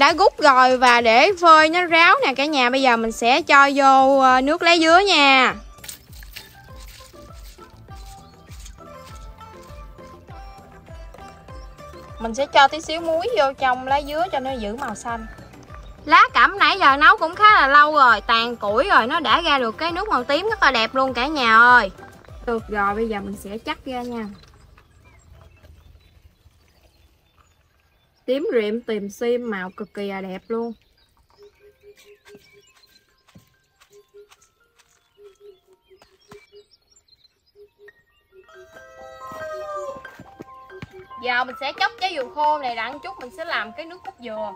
Đã gút rồi và để phơi nó ráo nè cả nhà. Bây giờ mình sẽ cho vô nước lá dứa nha. Mình sẽ cho tí xíu muối vô trong lá dứa cho nó giữ màu xanh. Lá cẩm nãy giờ nấu cũng khá là lâu rồi, tàn củi rồi, nó đã ra được cái nước màu tím rất là đẹp luôn cả nhà ơi. Được rồi, bây giờ mình sẽ chắt ra nha. Tím rịm tìm sim, màu cực kỳ là đẹp luôn. Giờ mình sẽ chóc trái dừa khô này, đặng chút mình sẽ làm cái nước cốt dừa.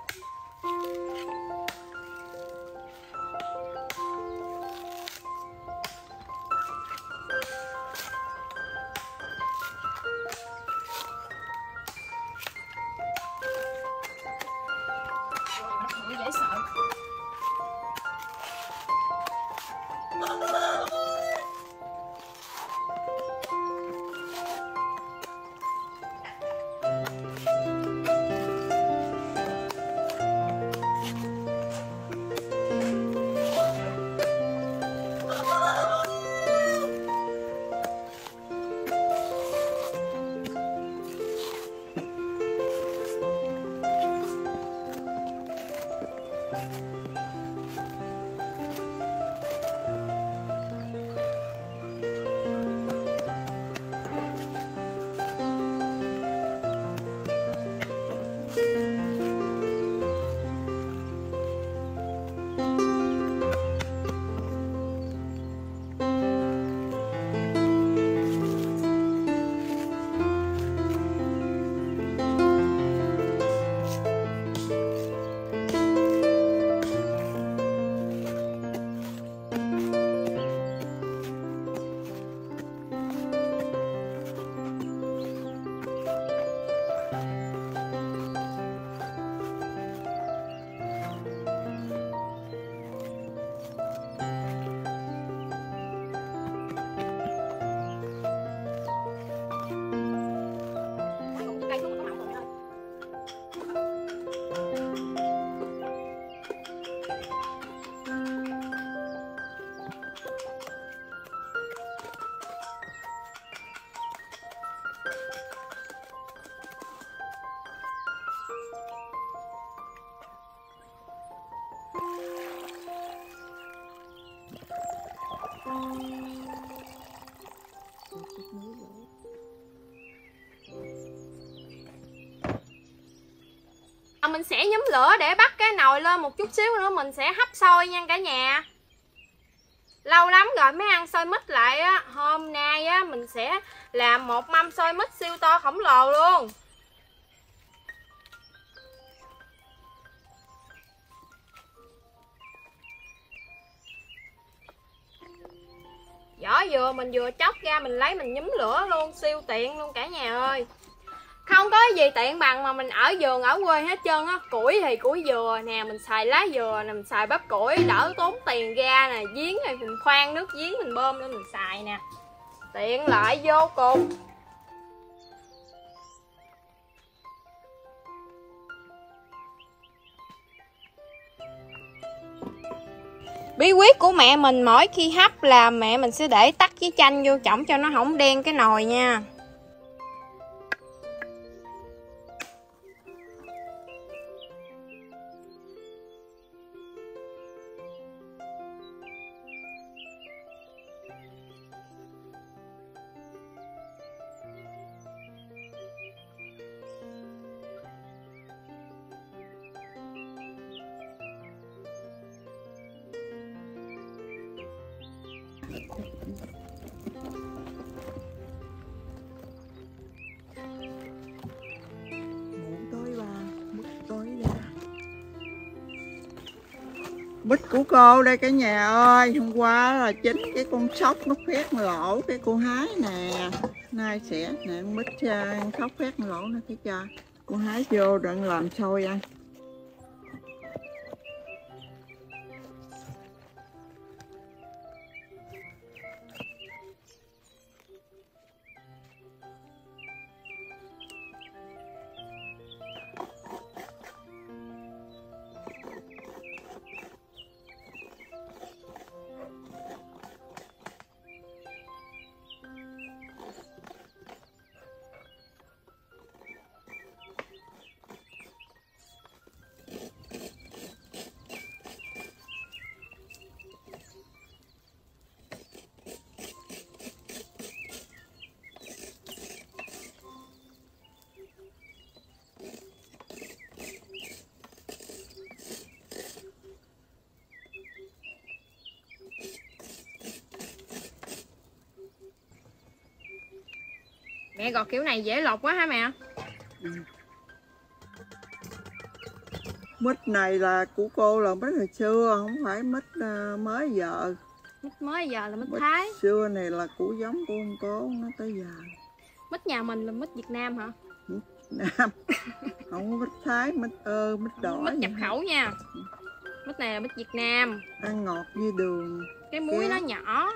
Mình sẽ nhóm lửa để bắt cái nồi lên một chút xíu nữa, mình sẽ hấp xôi nha cả nhà. Lâu lắm rồi mới ăn xôi mít lại á. Hôm nay á, mình sẽ làm một mâm xôi mít siêu to khổng lồ luôn. dừa mình vừa chóc ra mình lấy mình nhúm lửa luôn, siêu tiện luôn cả nhà ơi. Không có gì tiện bằng mà mình ở vườn ở quê hết trơn á. Củi thì củi dừa nè, mình xài lá dừa nè, mình xài bắp củi đỡ tốn tiền ra nè. Giếng thì mình khoan nước giếng mình bơm lên mình xài nè, tiện lợi vô cùng. Bí quyết của mẹ mình mỗi khi hấp là mẹ mình sẽ để tắc với chanh vô chổng cho nó không đen cái nồi nha. Bít của cô đây cả nhà ơi, hôm qua là chính cái con sóc nó khoét lỗ cái cô hái nè, nay sẽ nè con bít sóc khoét lỗ nó cái cha cô hái vô rồi làm xôi ăn. Mẹ gọt kiểu này dễ lột quá hả mẹ? Ừ. Mít này là của cô là mít hồi xưa, không phải mít mới giờ. Mít mới giờ là mít Thái. Mít xưa này là của giống của ông cố nó tới giờ. Mít nhà mình là mít Việt Nam hả? Mít Nam. Không có mít Thái, mít ơ, mít đỏ. Mít nhập khẩu nha. Mít này là mít Việt Nam. Ăn ngọt như đường. Cái muối nó nhỏ.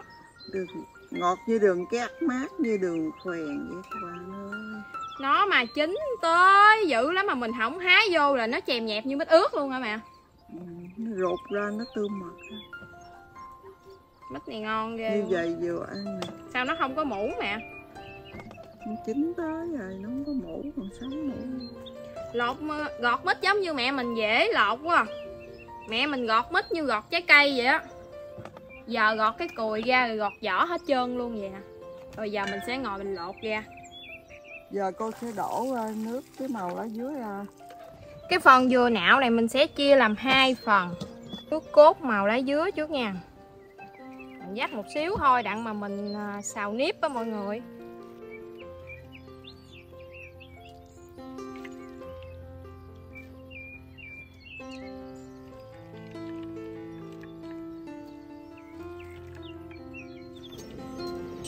Đường. Ngọt như đường cát, mát như đường khoèn vậy các bạn ơi. Nó mà chín tới dữ lắm mà mình không hái vô là nó chèm nhẹp như mít ướt luôn hả mẹ? Ừ, nó rột ra nó tươm mật. Mít này ngon ghê. Như vậy vừa ăn nè. Sao nó không có mũ mẹ? Chín tới rồi nó không có mũ, còn sáng mũ. Lột gọt mít giống như mẹ mình dễ lột quá. Mẹ mình gọt mít như gọt trái cây vậy á. Giờ gọt cái cùi ra rồi gọt vỏ hết trơn luôn vậy nè. Rồi giờ mình sẽ ngồi mình lột ra. Giờ cô sẽ đổ nước cái màu ở dưới ra. Cái phần dừa nạo này mình sẽ chia làm hai phần. Nước cốt màu lá dứa trước nha. Mình dắt một xíu thôi đặng mà mình xào nếp á mọi người.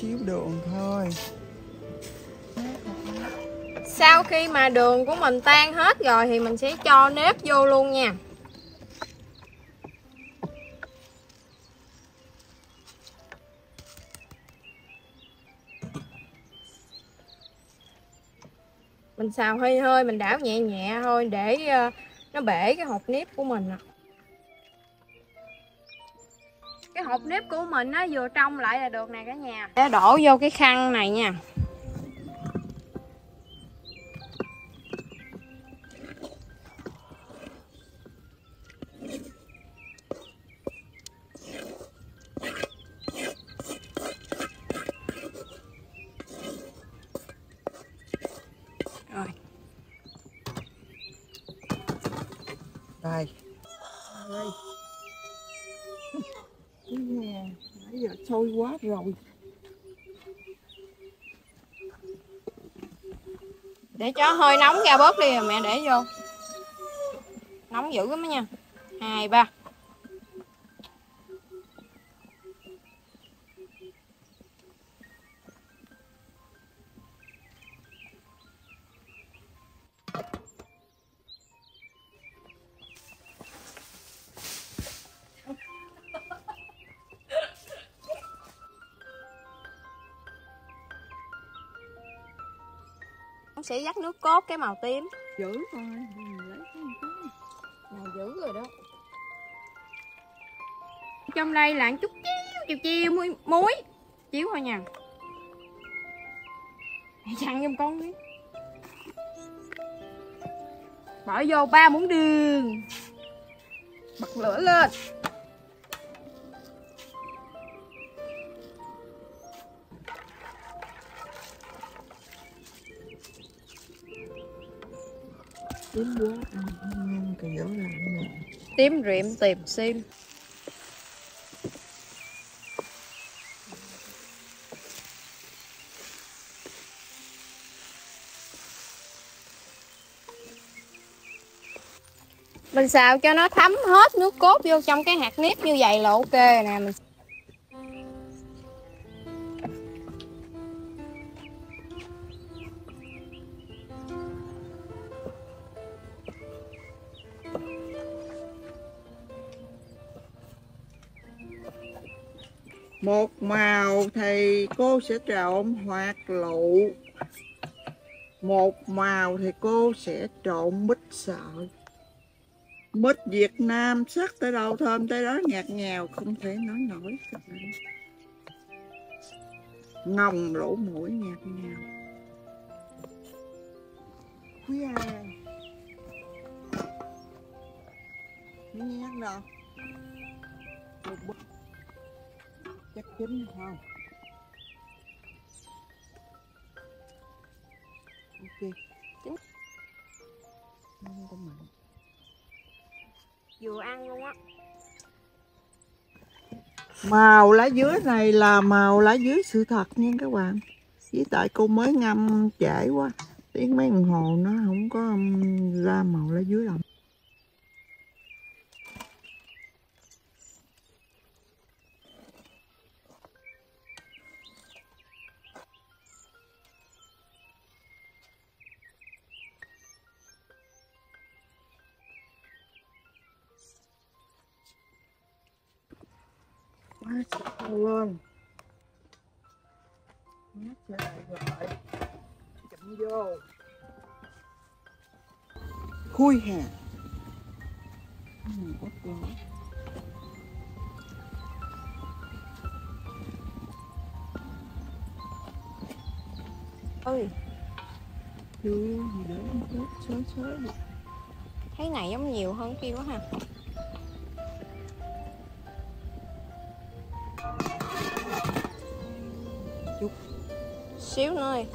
Xíu đường thôi. Sau khi mà đường của mình tan hết rồi thì mình sẽ cho nếp vô luôn nha. Mình xào hơi hơi, mình đảo nhẹ nhẹ thôi để nó bể cái hột nếp của mình ạ. Cái hộp nếp của mình nó vừa trong lại là được nè cả nhà. Để đổ vô cái khăn này nha. Rồi. Đây. Đây. Nãy giờ sôi quá rồi. Để cho hơi nóng ra bớt đi rồi mẹ để vô. Nóng dữ lắm đó nha. 2, 3. sẽ dắt nước cốt cái màu tím. Dữ thôi, màu dữ rồi đó. Trong đây là chút chiêu muối chiếu thôi nha. Chặn giùm con đi. Bỏ vô 3 muỗng đường. Bật lửa lên. Tím quá, kiểu là tím riệm tìm sim. Mình xào cho nó thấm hết nước cốt vô trong cái hạt nếp như vậy là ok nè. Mình một màu thì cô sẽ trộn hoạt lựu, một màu thì cô sẽ trộn mít sợi. Mít Việt Nam sắc tới đâu thơm tới đó, nhạt nhào không thể nói nổi. Ngồng lỗ mũi nhạt nhào. Yeah. Nhạt đâu? Chắc chín không? Ok. Vừa ăn luôn á. Màu lá dứa này là màu lá dứa sự thật nha các bạn. Với tại cô mới ngâm trễ quá, tiếng mấy đồng hồ nó không có ra màu lá dứa đâu. Luôn rồi, chậm vô khui hè. Ơi chưa gì đó xối xối thấy này giống nhiều hơn kia quá ha. Xíu nữa ơi.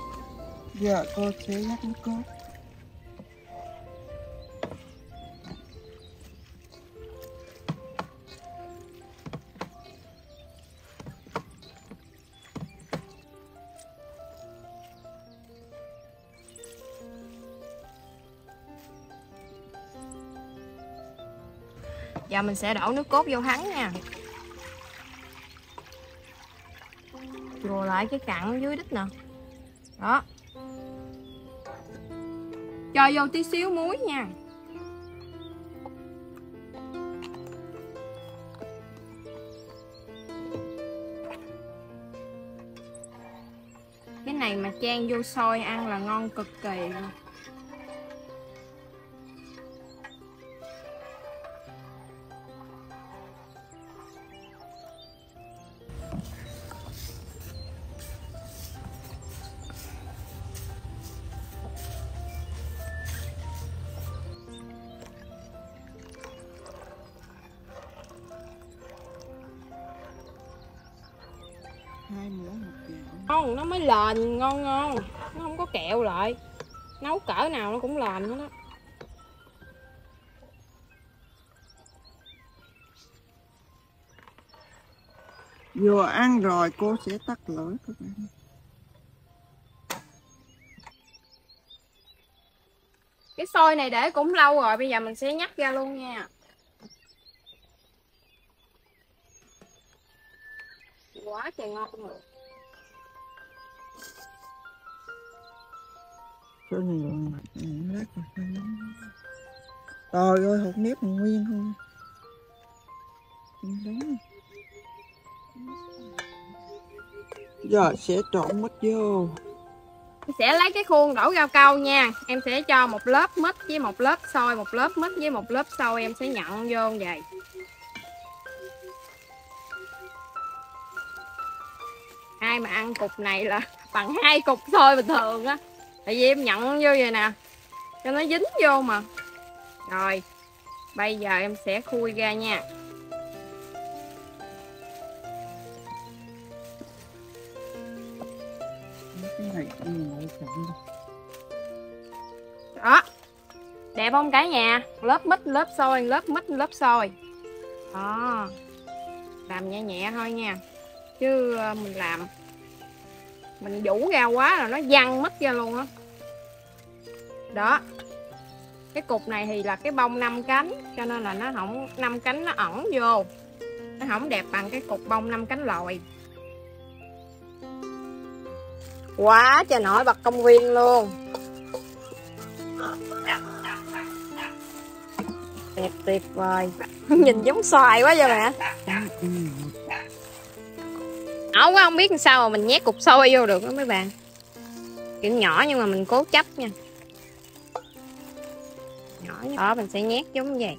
Giờ cô sẽ dắt nước cốt. Giờ mình sẽ đổ nước cốt vô hắn nha. Chùa lại cái cặn dưới đít nè. Đó. Cho vô tí xíu muối nha. Cái này mà chan vô xôi ăn là ngon cực kỳ. Không, nó mới lền ngon ngon, nó không có kẹo lại. Nấu cỡ nào nó cũng lền hết đó. Vừa ăn rồi cô sẽ tắt lửa các bạn. Cái xôi này để cũng lâu rồi, bây giờ mình sẽ nhắc ra luôn nha. Quá trời ngon rồi. Trời ơi, hột nếp nguyên không? Đúng. Giờ sẽ trộn mít vô. Em sẽ lấy cái khuôn đổ rau câu nha. Em sẽ cho một lớp mít với một lớp xôi, một lớp mít với một lớp xôi, em sẽ nhận vô vậy. Ai mà ăn cục này là bằng hai cục xôi bình thường á. Tại vì em nhận vô vậy nè cho nó dính vô mà. Rồi bây giờ em sẽ khui ra nha. Đó, đẹp không cả nhà? Lớp mít, lớp xôi, lớp mít, lớp xôi. Đó, làm nhẹ nhẹ thôi nha, chứ mình làm mình vũ ra quá là nó văng mít ra luôn á. Đó, cái cục này thì là cái bông 5 cánh, cho nên là nó không, 5 cánh nó ẩn vô, nó không đẹp bằng cái cục bông 5 cánh lồi. Quá trời nổi bật công viên luôn. Đẹp tuyệt vời. Nhìn giống xoài quá vậy mẹ. Ấu quá không biết làm sao mà mình nhét cục xôi vô được đó mấy bạn. Kiểu nhỏ nhưng mà mình cố chấp nha. Nhỏ đó mình sẽ nhét giống vậy.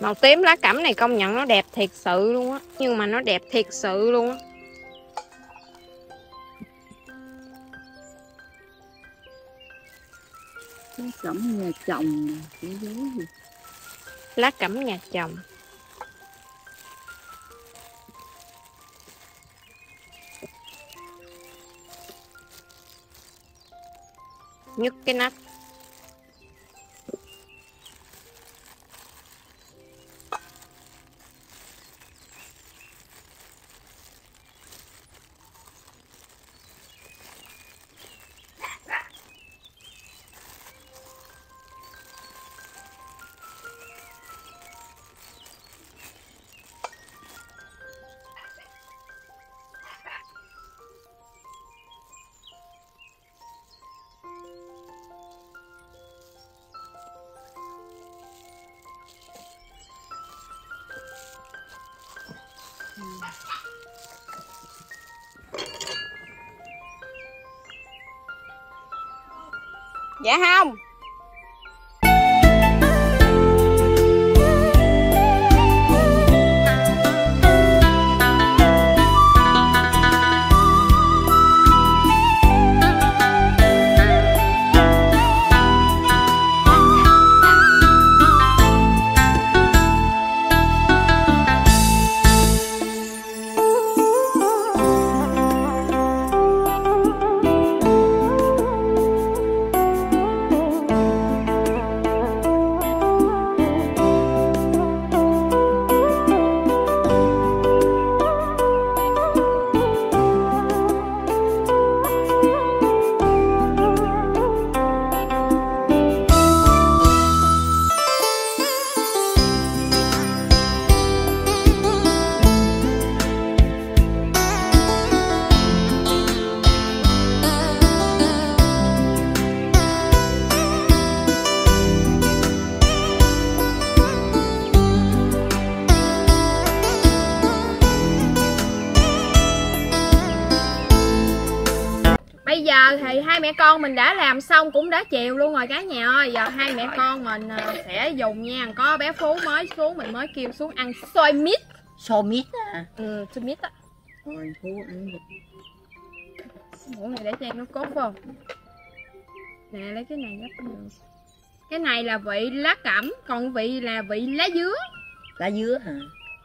Màu tím lá cẩm này công nhận nó đẹp thiệt sự luôn á. Nhưng mà nó đẹp thiệt sự luôn á. Lá cẩm nhà chồng. Lá cẩm nhà chồng. Nhứt cái nắp. Dạ không? Thì hai mẹ con mình đã làm xong cũng đã chiều luôn rồi cả nhà ơi. Giờ hai mẹ con mình sẽ dùng nha. Có bé Phú mới xuống, mình mới kêu xuống ăn xôi mít. Xôi mít à? Ừ, xôi mít á. Rồi Phú ăn được. Muỗng này để cho em nó cốt không? Nè lấy cái này gấp được. Cái này là vị lá cẩm, còn vị là vị lá dứa. Lá dứa hả?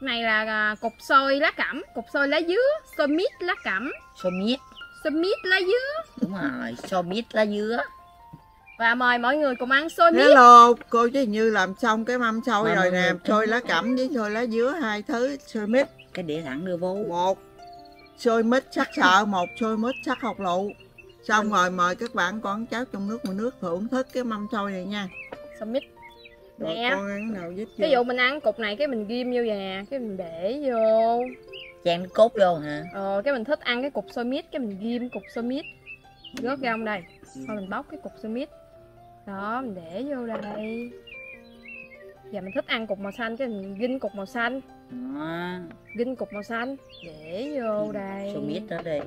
Cái này là cục xôi lá cẩm, cục xôi lá dứa, xôi mít lá cẩm. Xôi mít. Xôi mít lá dứa. Đúng rồi, xôi mít lá dứa. Và mời mọi người cùng ăn xôi mít. Hello, cô chứ Như làm xong cái mâm xôi rồi nè. Xôi lá cẩm với xôi lá dứa, hai thứ xôi mít. Cái đĩa thẳng đưa vô. Một xôi mít sắc sợ, một xôi mít sắc học lụ. Xong rồi mời các bạn con cháu trong nước ngoài nước thưởng thức cái mâm xôi này nha. Xôi mít. Nè, con ăn nào giúp ví dụ mình ăn cục này cái mình ghim vô vậy nè, cái mình để vô. Chèn cốt luôn hả? Cái mình thích ăn cái cục xôi mít, cái mình ghim cục xôi mít. Rớt ra không đây. Thôi mình bóc cái cục sơ mít. Đó, mình để vô đây. Giờ mình thích ăn cục màu xanh cái mình ginh cục màu xanh. Đó. Ginh cục màu xanh để vô đây. Sơ mít đó đây.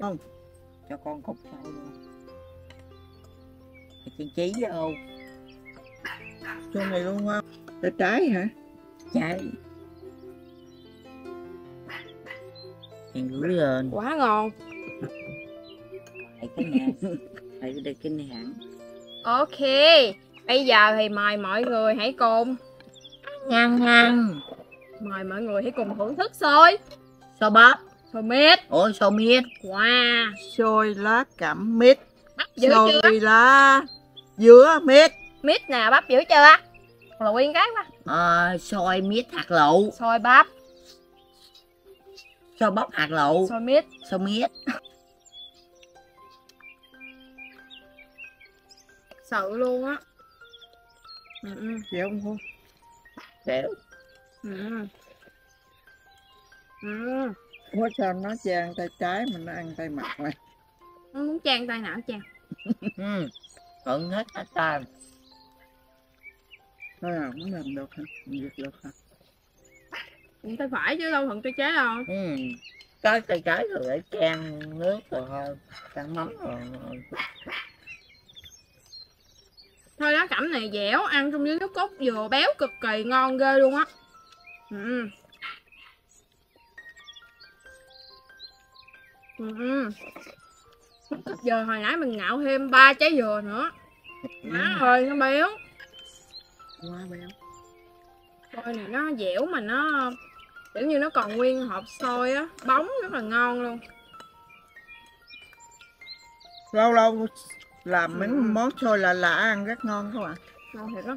Không, cho con cục sầu chị Chí vô. Cho này luôn không? Để trái hả? Trái. Em gửi lên. Quá ngon. Thấy cái này. Thấy đây cái này hẳn. Ok. Bây giờ thì mời mọi người hãy cùng mời mọi người hãy cùng thưởng thức xôi. Xôi bắp. Xôi mít. Ôi xôi mít. Wow. Xôi lá cẩm mít. Bắp dữ chưa? Xôi lá dứa mít. Mít nè, bắp dữ chưa? Lụ yên cái quá. Xôi mít hạt lựu. Xôi bắp. Xôi bắp hạt lựu. Xôi mít. Xôi mít. Sự luôn á. Dẻo không? Dẻo. Ủa sao nó chan tay trái mình nó ăn tay mặt này. Nó muốn chan tay nào chan. Cận hết cả tay. Thôi nào muốn làm được hả? Việc được hả? Tay phải chứ đâu thuận tay trái đâu. Cái tay trái rồi để chan nước rồi chan mắm rồi. Thôi lá cẩm này dẻo, ăn trong dưới nước cốt dừa béo cực kỳ ngon ghê luôn á. Giờ hồi nãy mình ngạo thêm 3 trái dừa nữa. Má ơi nó béo. Quá béo. Xôi này nó dẻo mà nó kiểu như nó còn nguyên hộp xôi á, bóng rất là ngon luôn. Lâu lâu làm mấy món xôi là ăn rất ngon các bạn. Ngon thiệt lắm.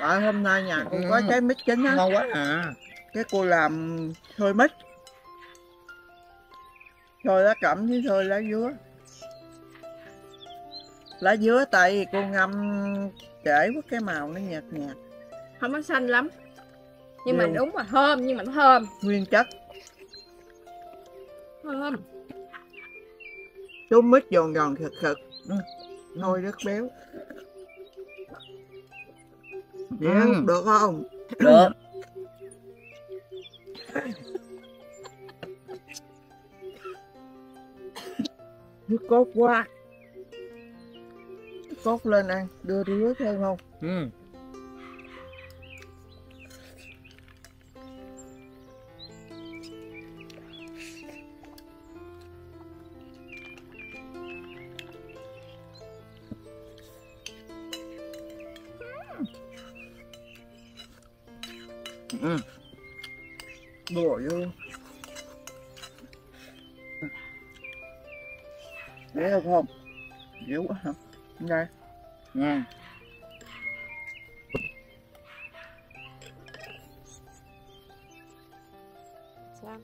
Tại hôm nay nhà cô có trái mít chín á. Ngon quá à. Cái cô làm xôi mít. Xôi lá cẩm với xôi lá dứa. Lá dứa tại vì cô ngâm trễ quá cái màu nó nhạt nhạt. Không có xanh lắm. Nhưng mà đúng là thơm, nhưng mà nó thơm. Nguyên chất. Thơm. Chú mít giòn giòn thật thật. Nồi rất béo. Được không? Được. Nước cốt quá. Cốt lên ăn, đưa rứa thêm không? Đổ vô. Dễ hơn không? Dễ quá hả? Đây. Nha. Sao?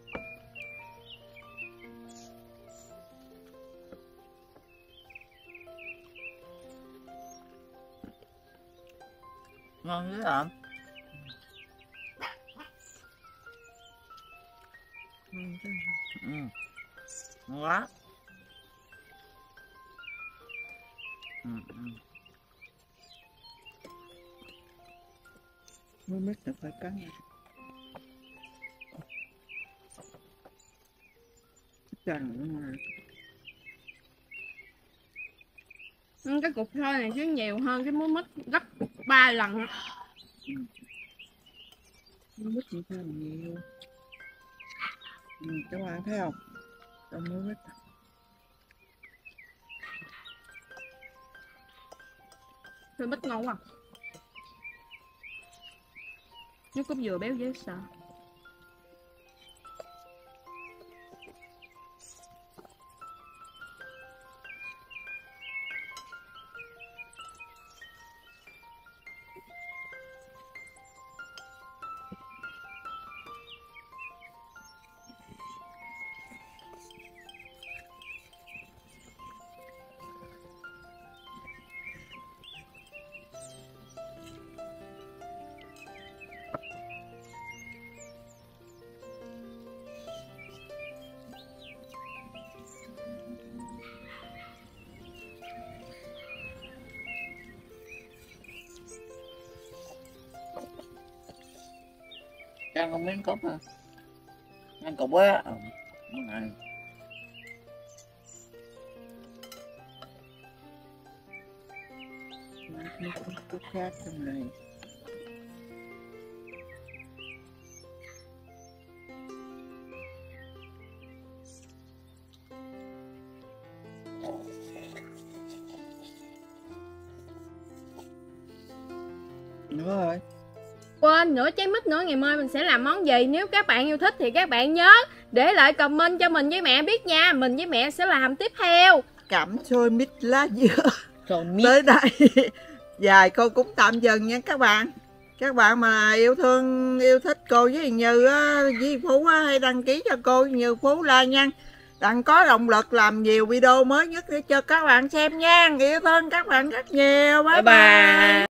Ngon dữ hả? Ngon quá. Mới mít là phải cắn. Cái cục xôi này chứ nhiều hơn cái muối mít gấp 3 lần. Muối mít nhiều hơn nhiều. Các bạn thấy không? Trong muối mít. Xôi mít ngon quá. Nước cốt dừa béo dễ sợ. ăn con miếng cốt ha. Ăn cục á. Cốt khác trong này. Nữa rồi. Quên nữa trái mít nữa, ngày mai mình sẽ làm món gì? Nếu các bạn yêu thích thì các bạn nhớ để lại comment cho mình với mẹ biết nha. Mình với mẹ sẽ làm tiếp theo. Cảm xôi mít lá dừa. Rồi, mít. Tới đây dài cô cũng tạm dừng nha các bạn. Các bạn mà yêu thương, yêu thích cô với Như á, với Phú á, hay đăng ký cho cô Như Phú like nha. Đặng có động lực làm nhiều video mới nhất để cho các bạn xem nha. Yêu thương các bạn rất nhiều. Bye bye, bye.